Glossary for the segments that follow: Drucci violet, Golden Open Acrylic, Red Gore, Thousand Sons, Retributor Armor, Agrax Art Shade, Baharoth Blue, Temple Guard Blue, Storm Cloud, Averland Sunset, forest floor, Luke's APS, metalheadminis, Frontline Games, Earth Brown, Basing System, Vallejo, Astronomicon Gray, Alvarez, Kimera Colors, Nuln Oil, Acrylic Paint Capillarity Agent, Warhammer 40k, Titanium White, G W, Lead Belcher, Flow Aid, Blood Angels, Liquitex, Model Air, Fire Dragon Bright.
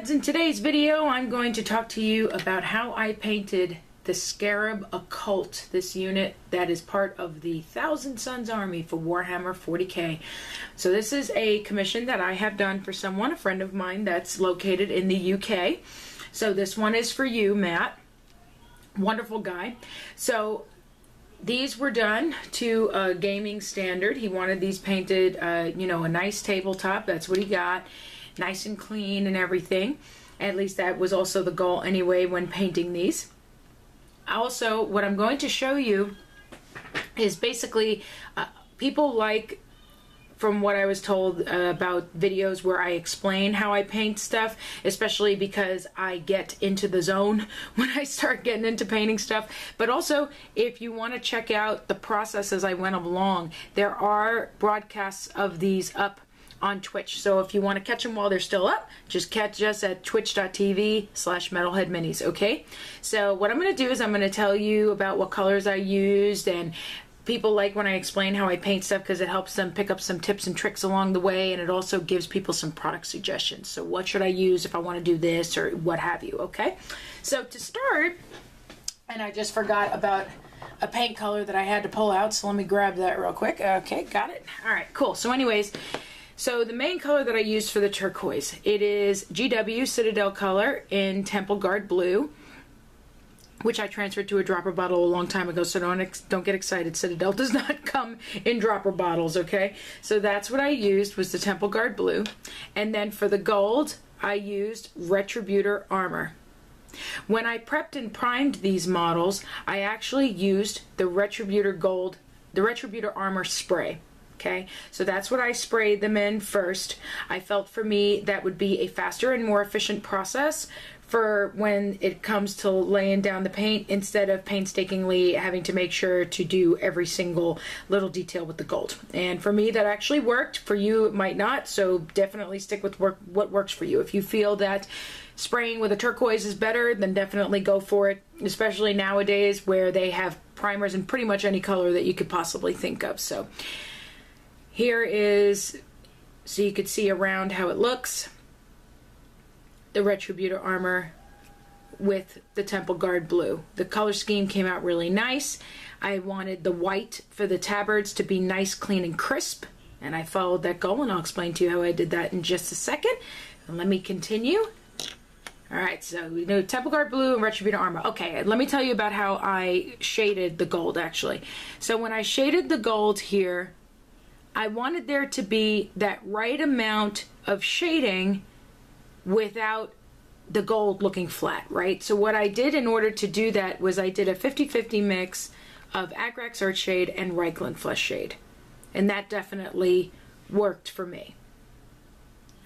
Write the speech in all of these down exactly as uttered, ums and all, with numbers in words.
Metalheads, in today's video I'm going to talk to you about how I painted the Scarab Occult, this unit that is part of the Thousand Sons army for Warhammer forty K. So this is a commission that I have done for someone, a friend of mine that's located in the U K. So this one is for you, Matt. Wonderful guy. So these were done to a gaming standard. He wanted these painted, uh, you know, a nice tabletop. That's what he got. Nice and clean and everything. At least that was also the goal anyway when painting these. Also, what I'm going to show you is basically uh, people like, from what I was told uh, about videos where I explain how I paint stuff, especially because I get into the zone when I start getting into painting stuff. But also, if you want to check out the process as I went along, there are broadcasts of these up on Twitch. So if you want to catch them while they're still up, just catch us at twitch dot t v slash metalheadminis, okay? So what I'm going to do is I'm going to tell you about what colors I used, and people like when I explain how I paint stuff because it helps them pick up some tips and tricks along the way, and it also gives people some product suggestions. So what should I use if I want to do this or what have you, okay? So to start, and I just forgot about a paint color that I had to pull out, so let me grab that real quick. Okay, got it. All right, cool. So anyways, so the main color that I used for the turquoise, it is G W Citadel color in Temple Guard Blue, which I transferred to a dropper bottle a long time ago, so don't ex don't get excited. Citadel does not come in dropper bottles, okay? So that's what I used, was the Temple Guard Blue. And then for the gold, I used Retributor Armor. When I prepped and primed these models, I actually used the Retributor Gold, the Retributor Armor spray. Okay, so that's what I sprayed them in first. I felt for me that would be a faster and more efficient process for when it comes to laying down the paint, instead of painstakingly having to make sure to do every single little detail with the gold. And for me, that actually worked. For you, it might not, so definitely stick with work, what works for you. If you feel that spraying with a turquoise is better, then definitely go for it, especially nowadays where they have primers in pretty much any color that you could possibly think of. So here is, so you could see around how it looks, the Retributor Armor with the Temple Guard Blue. The color scheme came out really nice. I wanted the white for the tabards to be nice, clean, and crisp, and I followed that goal, and I'll explain to you how I did that in just a second. And let me continue. All right, so we know Temple Guard Blue and Retributor Armor. Okay, let me tell you about how I shaded the gold, actually. So when I shaded the gold here, I wanted there to be that right amount of shading without the gold looking flat, right? So what I did in order to do that was I did a fifty fifty mix of Agrax Art Shade and Reikland Flesh Shade, and that definitely worked for me.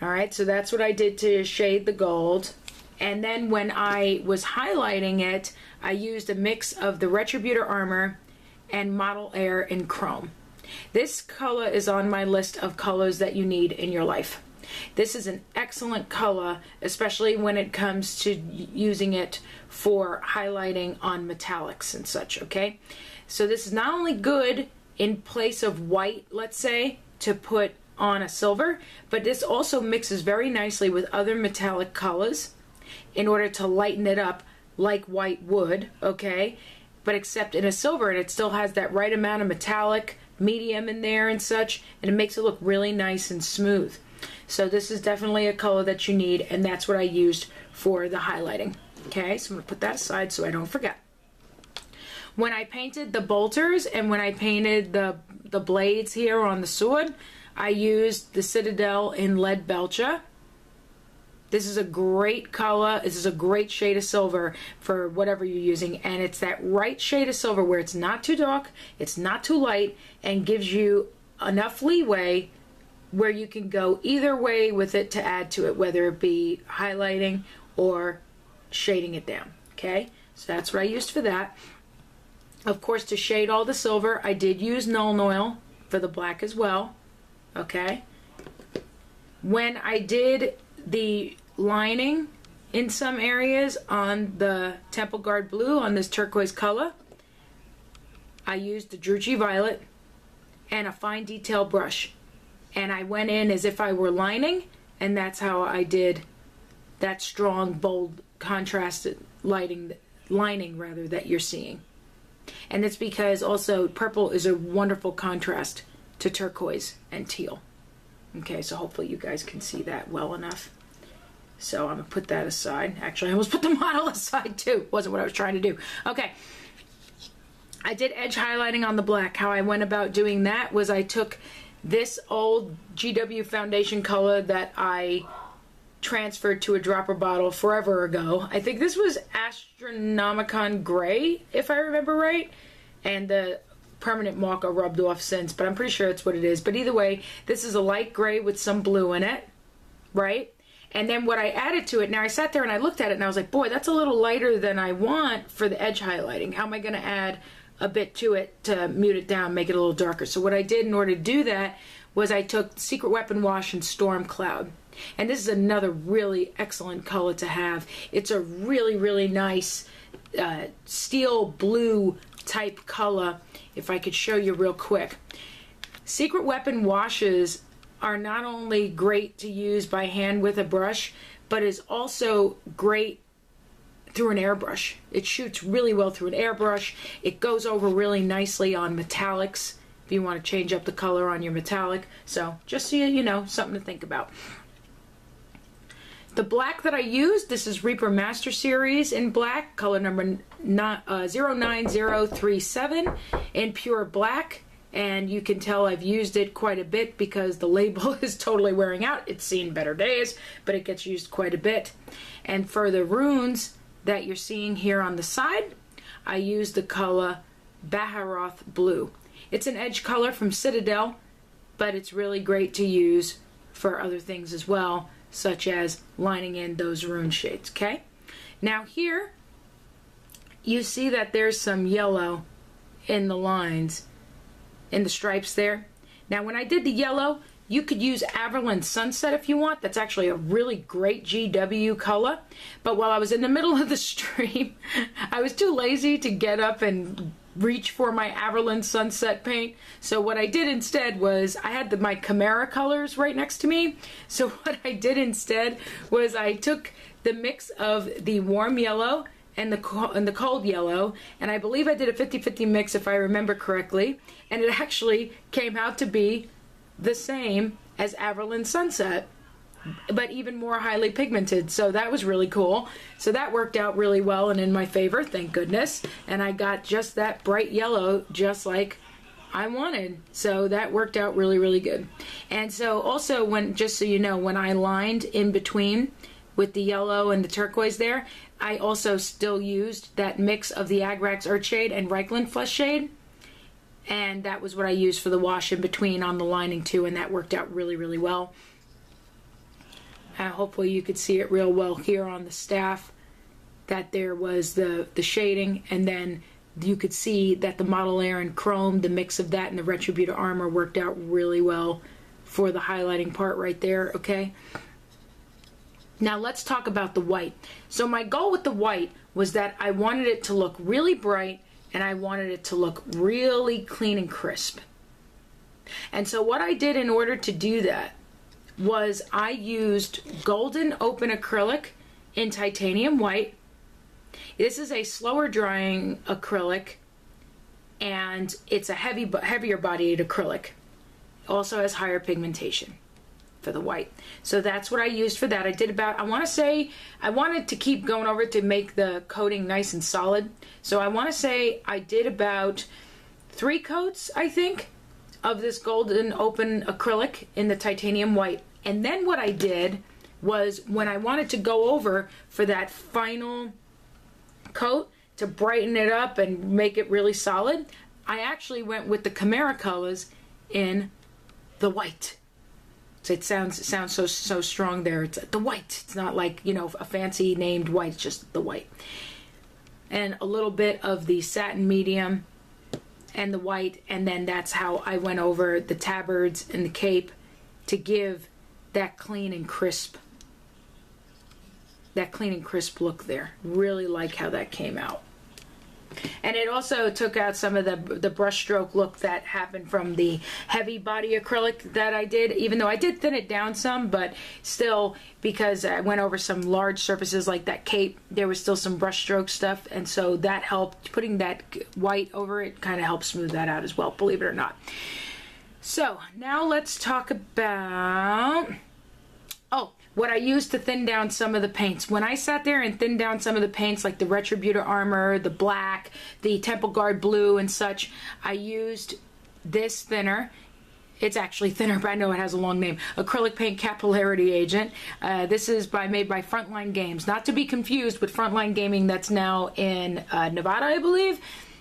All right, so that's what I did to shade the gold. And then when I was highlighting it, I used a mix of the Retributor Armor and Model Air in Chrome. This color is on my list of colors that you need in your life. This is an excellent color, especially when it comes to using it for highlighting on metallics and such, okay? So this is not only good in place of white, let's say, to put on a silver, but this also mixes very nicely with other metallic colors in order to lighten it up like white would, okay? But except in a silver, and it still has that right amount of metallic medium in there and such, and it makes it look really nice and smooth. So this is definitely a color that you need, and that's what I used for the highlighting. Okay, so I'm gonna put that aside so I don't forget. When I painted the bolters and when I painted the the blades here on the sword, I used the Citadel in Lead Belcher. This is a great color. This is a great shade of silver for whatever you're using, and it's that right shade of silver where it's not too dark, it's not too light, and gives you enough leeway where you can go either way with it to add to it, whether it be highlighting or shading it down, okay? So that's what I used for that. Of course, to shade all the silver, I did use Nuln Oil for the black as well, okay? When I did the lining in some areas on the Temple Guard Blue, on this turquoise color, I used the Drucci Violet and a fine detail brush, and I went in as if I were lining, and that's how I did that strong, bold, contrasted lighting lining rather that you're seeing. And that's because also purple is a wonderful contrast to turquoise and teal. Okay, so hopefully you guys can see that well enough. So I'm gonna put that aside. Actually, I almost put the model aside too. Wasn't what I was trying to do. Okay. I did edge highlighting on the black. How I went about doing that was I took this old G W foundation color that I transferred to a dropper bottle forever ago. I think this was Astronomicon Gray, if I remember right. And the permanent marker rubbed off since, but I'm pretty sure it's what it is. But either way, this is a light gray with some blue in it, right? And then what I added to it, now I sat there and I looked at it and I was like, boy, that's a little lighter than I want for the edge highlighting. How am I going to add a bit to it to mute it down, make it a little darker? So what I did in order to do that was I took Secret Weapon Wash and Storm Cloud. And this is another really excellent color to have. It's a really, really nice uh, steel blue type color, if I could show you real quick. Secret Weapon Washes are not only great to use by hand with a brush, but is also great through an airbrush. It shoots really well through an airbrush. It goes over really nicely on metallics, if you want to change up the color on your metallic. So just so you know, something to think about. The black that I used, this is Reaper Master Series in black, color number zero nine zero three seven in pure black. And you can tell I've used it quite a bit because the label is totally wearing out. It's seen better days, but it gets used quite a bit. And for the runes that you're seeing here on the side, I use the color Baharoth Blue. It's an edge color from Citadel, but it's really great to use for other things as well, such as lining in those rune shades, okay? Now here, you see that there's some yellow in the lines, in the stripes there. Now when I did the yellow, you could use Averland Sunset if you want. That's actually a really great G W color. But while I was in the middle of the stream, I was too lazy to get up and reach for my Averland Sunset paint. So what I did instead was, I had the, my Kimera colors right next to me. So what I did instead was I took the mix of the warm yellow and the, and the cold yellow, and I believe I did a fifty fifty mix if I remember correctly, and it actually came out to be the same as Averland Sunset, but even more highly pigmented. So that was really cool. So that worked out really well and in my favor, thank goodness. And I got just that bright yellow just like I wanted. So that worked out really, really good. And so also, when, just so you know, when I lined in between with the yellow and the turquoise there, I also still used that mix of the Agrax Art Shade and Reikland Flesh Shade. And that was what I used for the wash in between on the lining too, and that worked out really, really well. Uh, hopefully you could see it real well here on the staff that there was the, the shading, and then you could see that the Model Air and Chrome, the mix of that and the Retributor Armor worked out really well for the highlighting part right there, okay? Now let's talk about the white. So my goal with the white was that I wanted it to look really bright, and I wanted it to look really clean and crisp. And so what I did in order to do that was I used Golden Open Acrylic in Titanium White. This is a slower drying acrylic, and it's a heavy, heavier bodied acrylic. Also has higher pigmentation for the white. So that's what I used for that. I did about, I want to say, I wanted to keep going over to make the coating nice and solid. So I want to say I did about three coats, I think, of this Golden Open Acrylic in the Titanium White. And then what I did was, when I wanted to go over for that final coat to brighten it up and make it really solid, I actually went with the Kimera colors in the white. So it sounds it sounds so so strong there. It's the white. It's not like, you know, a fancy named white. It's just the white. And a little bit of the satin medium and the white, and then that's how I went over the tabards and the cape to give that clean and crisp, that clean and crisp look there. Really like how that came out. And it also took out some of the, the brushstroke look that happened from the heavy body acrylic that I did, even though I did thin it down some, but still, because I went over some large surfaces like that cape, there was still some brushstroke stuff, and so that helped. Putting that white over it kind of helped smooth that out as well, believe it or not. So, now let's talk about... Oh, what I used to thin down some of the paints. When I sat there and thinned down some of the paints, like the Retributor Armor, the black, the Temple Guard Blue and such, I used this thinner. It's actually thinner, but I know it has a long name. Acrylic Paint Capillarity Agent. Uh, this is by made by Frontline Games. Not to be confused with Frontline Gaming that's now in uh, Nevada, I believe.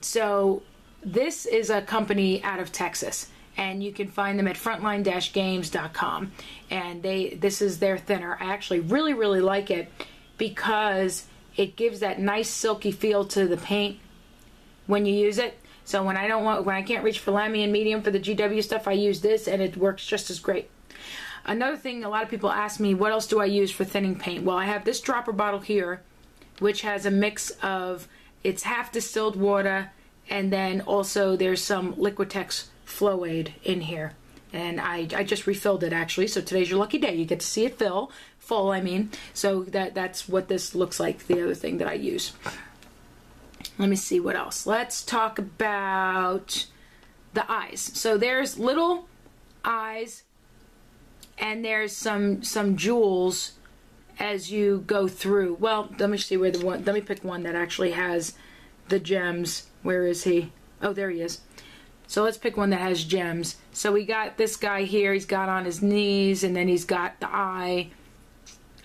So this is a company out of Texas. And you can find them at frontline dash games dot com, and they this is their thinner. I actually really really like it because it gives that nice silky feel to the paint when you use it. So when I don't want when I can't reach for Lamian medium for the G W stuff, I use this and it works just as great. Another thing, a lot of people ask me, what else do I use for thinning paint? Well, I have this dropper bottle here, which has a mix of it's half distilled water, and then also there's some Liquitex Flow Aid in here, and I, I just refilled it actually, so today's your lucky day. You get to see it fill full, I mean. So that that's what this looks like, the other thing that I use. Let me see what else. Let's talk about the eyes. So there's little eyes, and there's some some jewels as you go through. Well, let me see where the one, let me pick one that actually has the gems. Where is he? Oh, there he is. So let's pick one that has gems. So we got this guy here. He's got on his knees, and then he's got the eye.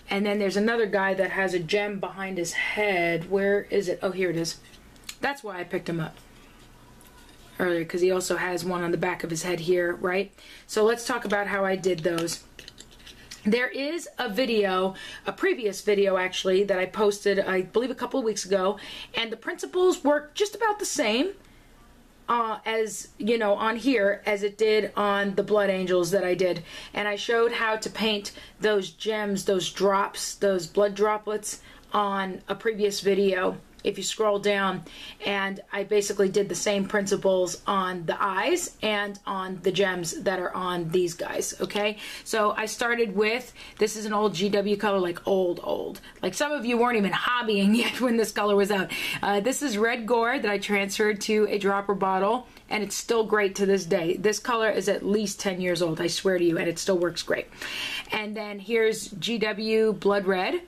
And then there's another guy that has a gem behind his head. Where is it? Oh, here it is. That's why I picked him up earlier, because he also has one on the back of his head here, right? So let's talk about how I did those. There is a video, a previous video actually, that I posted, I believe, a couple of weeks ago. And the principles work just about the same. Uh, as you know, on here as it did on the Blood Angels that I did, and I showed how to paint those gems, those drops, those blood droplets on a previous video if you scroll down, and I basically did the same principles on the eyes and on the gems that are on these guys, okay? So I started with, this is an old G W color, like old, old. Like some of you weren't even hobbying yet when this color was out. Uh, this is Red Gore that I transferred to a dropper bottle, and it's still great to this day. This color is at least ten years old, I swear to you, and it still works great. And then here's G W Blood Red.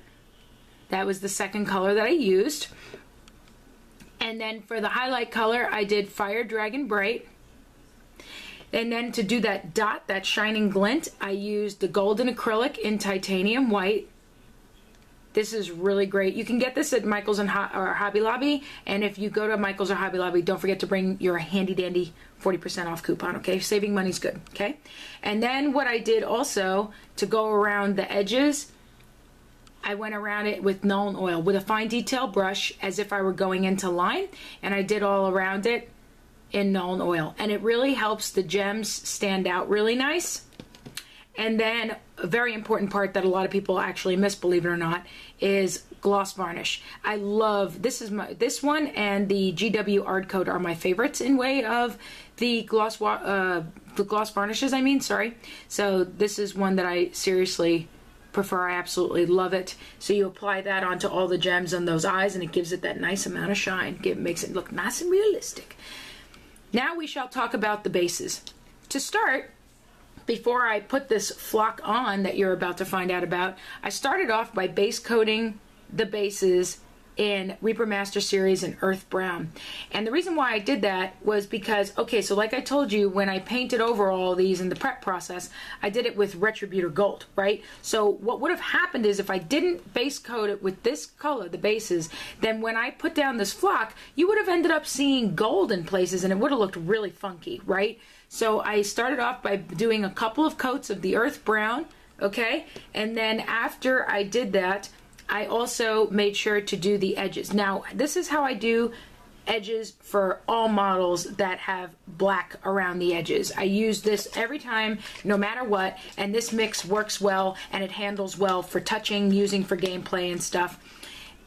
That was the second color that I used. And then for the highlight color, I did Fire Dragon Bright. And then to do that dot, that shining glint, I used the Golden Acrylic in Titanium White. This is really great. You can get this at Michael's and Ho- or Hobby Lobby. And if you go to Michael's or Hobby Lobby, don't forget to bring your handy dandy forty percent off coupon, okay? Saving money's good, okay? And then what I did also to go around the edges, I went around it with Nuln Oil, with a fine detail brush, as if I were going into line, and I did all around it in Nuln Oil. And it really helps the gems stand out really nice. And then a very important part that a lot of people actually miss, believe it or not, is gloss varnish. I love, this is my, this one and the G W Art Code are my favorites in way of the gloss, uh, the gloss varnishes, I mean, sorry. So this is one that I seriously prefer. I absolutely love it. So you apply that onto all the gems on those eyes, and it gives it that nice amount of shine. It makes it look nice and realistic. Now we shall talk about the bases. To start, before I put this flock on that you're about to find out about, I started off by base coating the bases in Reaper Master Series and Earth Brown. And the reason why I did that was because, okay, so like I told you, when I painted over all these in the prep process, I did it with Retributor Gold, right? So what would have happened is if I didn't base coat it with this color, the bases, then when I put down this flock, you would have ended up seeing gold in places, and it would have looked really funky, right? So I started off by doing a couple of coats of the Earth Brown, okay? And then after I did that, I also made sure to do the edges. Now, this is how I do edges for all models that have black around the edges. I use this every time, no matter what, and this mix works well, and it handles well for touching, using for gameplay and stuff.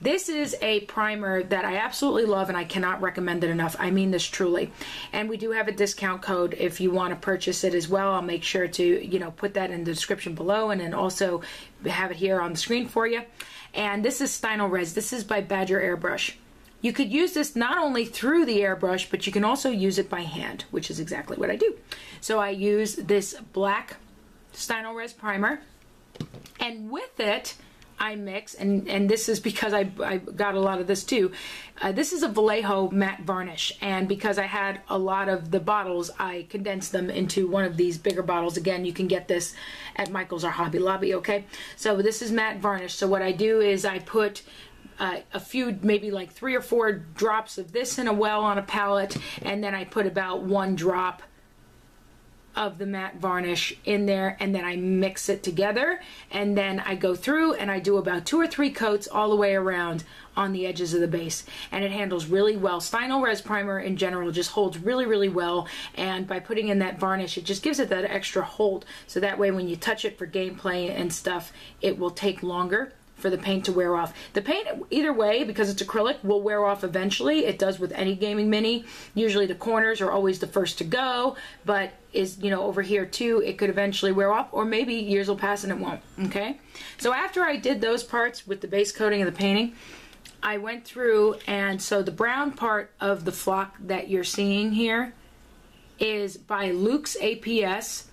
This is a primer that I absolutely love and I cannot recommend it enough. I mean this truly. And we do have a discount code if you want to purchase it as well. I'll make sure to, you know, put that in the description below and then also have it here on the screen for you. And this is Stynol Res. This is by Badger Airbrush. You could use this not only through the airbrush, but you can also use it by hand, which is exactly what I do. So I use this black Stynol Res primer, and with it I mix, and, and this is because I, I got a lot of this too. Uh, this is a Vallejo matte varnish, and because I had a lot of the bottles, I condensed them into one of these bigger bottles. Again, you can get this at Michael's or Hobby Lobby, okay? So this is matte varnish. So what I do is I put uh, a few, maybe like three or four drops of this in a well on a palette, and then I put about one drop of the matte varnish in there, and then I mix it together, and then I go through and I do about two or three coats all the way around on the edges of the base, and it handles really well. Stynol Res primer in general just holds really, really well, and by putting in that varnish, it just gives it that extra hold, so that way when you touch it for gameplay and stuff, it will take longer for the paint to wear off. The paint, either way, because it's acrylic, will wear off eventually. It does with any gaming mini. Usually the corners are always the first to go, but is, you know, over here too, it could eventually wear off, or maybe years will pass and it won't, okay? So after I did those parts with the base coating and the painting, I went through, and so the brown part of the flock that you're seeing here is by Luke's A P S,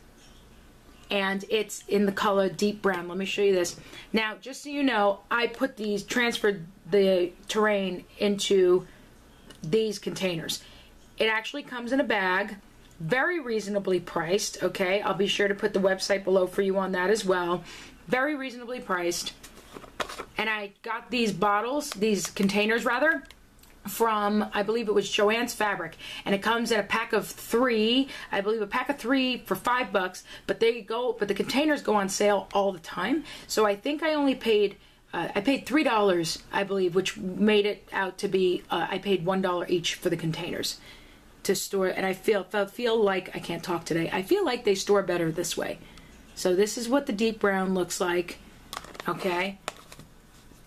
and it's in the color deep brown. Let me show you this. Now, just so you know, I put these, transferred the terrain into these containers. It actually comes in a bag, very reasonably priced, okay? I'll be sure to put the website below for you on that as well. Very reasonably priced. And I got these bottles, these containers rather, from, I believe it was Joanne's Fabric, and it comes in a pack of three, I believe a pack of three for five bucks, but they go, but the containers go on sale all the time, so I think I only paid, uh, I paid three dollars, I believe, which made it out to be, uh, I paid one dollar each for the containers to store, and I feel, feel like, I can't talk today, I feel like they store better this way. So this is what the deep brown looks like, okay?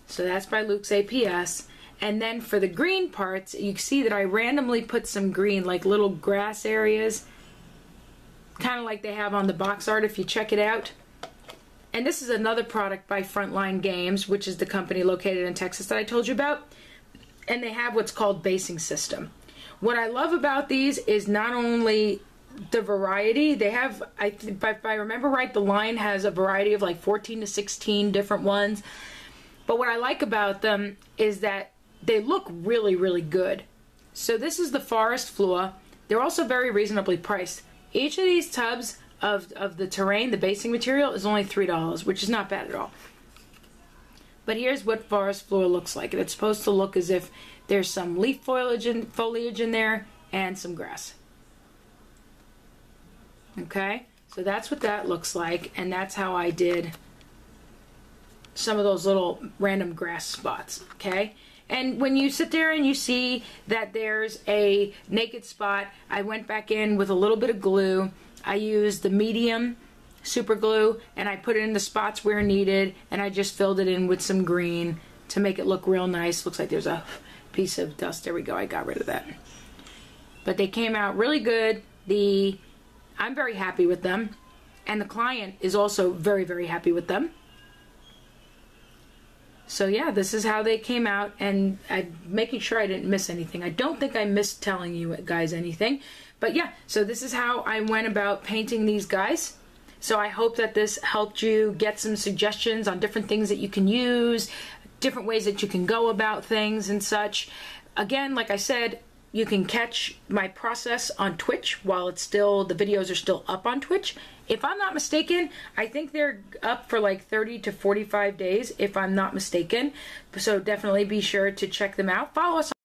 So that's by Luke's A P S. And then for the green parts, you can see that I randomly put some green, like little grass areas, kind of like they have on the box art if you check it out. And this is another product by Frontline Games, which is the company located in Texas that I told you about. And they have what's called basing system. What I love about these is not only the variety, they have, I th- if I remember right, the line has a variety of like fourteen to sixteen different ones. But what I like about them is that they look really, really good. So this is the forest floor. They're also very reasonably priced. Each of these tubs of, of the terrain, the basing material, is only three dollars, which is not bad at all. But here's what forest floor looks like. It's supposed to look as if there's some leaf foliage in, foliage in there and some grass. Okay, so that's what that looks like, and that's how I did some of those little random grass spots, okay? And when you sit there and you see that there's a naked spot, I went back in with a little bit of glue. I used the medium super glue, and I put it in the spots where needed, and I just filled it in with some green to make it look real nice. Looks like there's a piece of dust. There we go. I got rid of that. But they came out really good. The I'm very happy with them, and the client is also very, very happy with them. So yeah, this is how they came out, and I'm making sure I didn't miss anything. I don't think I missed telling you guys anything. But yeah, so this is how I went about painting these guys. So I hope that this helped you get some suggestions on different things that you can use, different ways that you can go about things and such. Again, like I said, you can catch my process on Twitch while it's still, the videos are still up on Twitch. If I'm not mistaken, I think they're up for like thirty to forty-five days, if I'm not mistaken. So definitely be sure to check them out. Follow us on